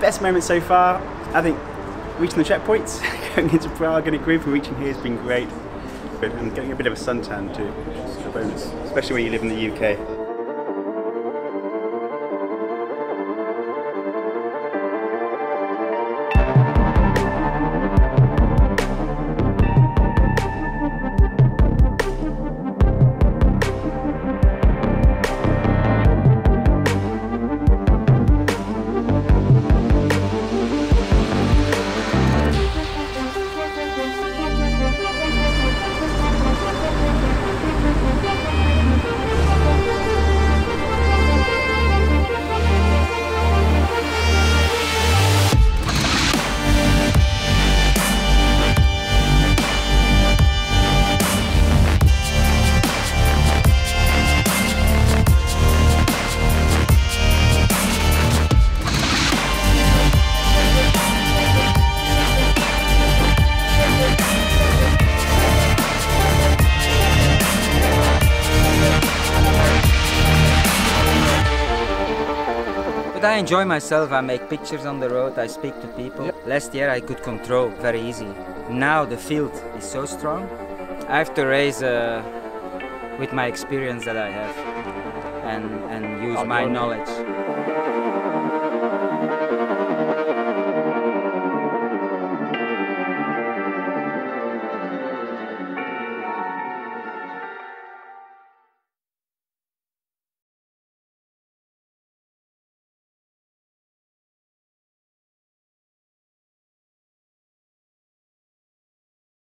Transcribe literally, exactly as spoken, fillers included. Best moment so far, I think, reaching the checkpoints, going into Prague in a group and reaching here has been great. And getting a bit of a suntan too, which is a bonus, especially when you live in the U K. I enjoy myself, I make pictures on the road, I speak to people. Yep. Last year I could control very easy. Now the field is so strong, I have to race uh, with my experience that I have and, and use I'll my knowledge.